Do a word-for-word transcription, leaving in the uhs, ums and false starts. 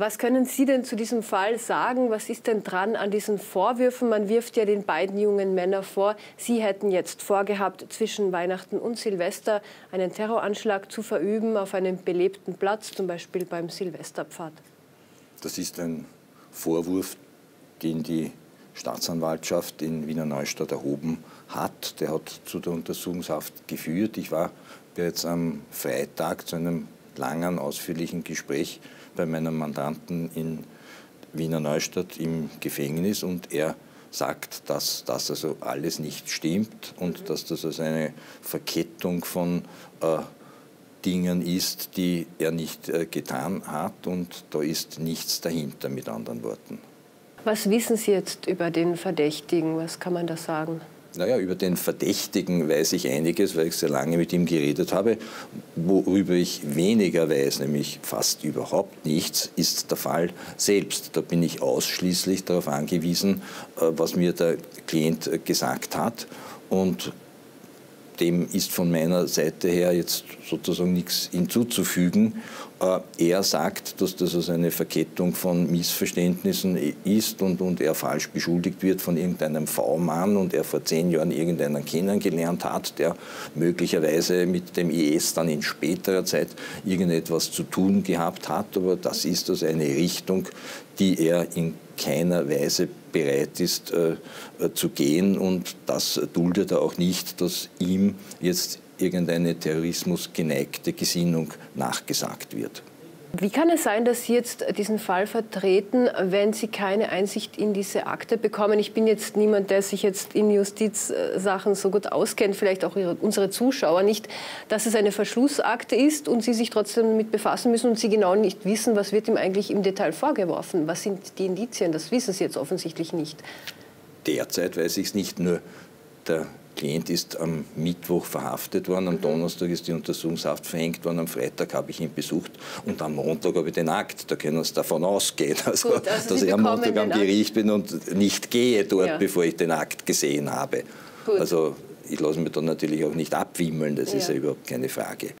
Was können Sie denn zu diesem Fall sagen? Was ist denn dran an diesen Vorwürfen? Man wirft ja den beiden jungen Männern vor, sie hätten jetzt vorgehabt, zwischen Weihnachten und Silvester einen Terroranschlag zu verüben auf einem belebten Platz, zum Beispiel beim Silvesterpfad. Das ist ein Vorwurf, den die Staatsanwaltschaft in Wiener Neustadt erhoben hat. Der hat zu der Untersuchungshaft geführt. Ich war bereits am Freitag zu einem langen, ausführlichen Gespräch bei meinem Mandanten in Wiener Neustadt im Gefängnis, und er sagt, dass das also alles nicht stimmt und dass das also eine Verkettung von äh, Dingen ist, die er nicht äh, getan hat, und da ist nichts dahinter, mit anderen Worten. Was wissen Sie jetzt über den Verdächtigen? Was kann man da sagen? Naja, über den Verdächtigen weiß ich einiges, weil ich sehr lange mit ihm geredet habe. Worüber ich weniger weiß, nämlich fast überhaupt nichts, ist der Fall selbst. Da bin ich ausschließlich darauf angewiesen, was mir der Klient gesagt hat. Und dem ist von meiner Seite her jetzt sozusagen nichts hinzuzufügen. Er sagt, dass das also eine Verkettung von Missverständnissen ist und, und er falsch beschuldigt wird von irgendeinem V-Mann und er vor zehn Jahren irgendeinen kennengelernt hat, der möglicherweise mit dem I S dann in späterer Zeit irgendetwas zu tun gehabt hat. Aber das ist also eine Richtung, die er in keiner Weise bereit ist äh, zu gehen, und das duldet er auch nicht, dass ihm jetzt irgendeine terrorismusgeneigte Gesinnung nachgesagt wird. Wie kann es sein, dass Sie jetzt diesen Fall vertreten, wenn Sie keine Einsicht in diese Akte bekommen? Ich bin jetzt niemand, der sich jetzt in Justizsachen so gut auskennt, vielleicht auch unsere Zuschauer nicht, dass es eine Verschlussakte ist und Sie sich trotzdem damit befassen müssen und Sie genau nicht wissen, was wird ihm eigentlich im Detail vorgeworfen. Was sind die Indizien? Das wissen Sie jetzt offensichtlich nicht. Derzeit weiß ich es nicht, nur der Der Klient ist am Mittwoch verhaftet worden, am Donnerstag ist die Untersuchungshaft verhängt worden, am Freitag habe ich ihn besucht und am Montag habe ich den Akt. Da können Sie davon ausgehen, also, Gut, also dass ich am Montag am Gericht bin und nicht gehe dort, ja, bevor ich den Akt gesehen habe. Gut. Also ich lasse mich dann natürlich auch nicht abwimmeln, das ja. ist ja überhaupt keine Frage.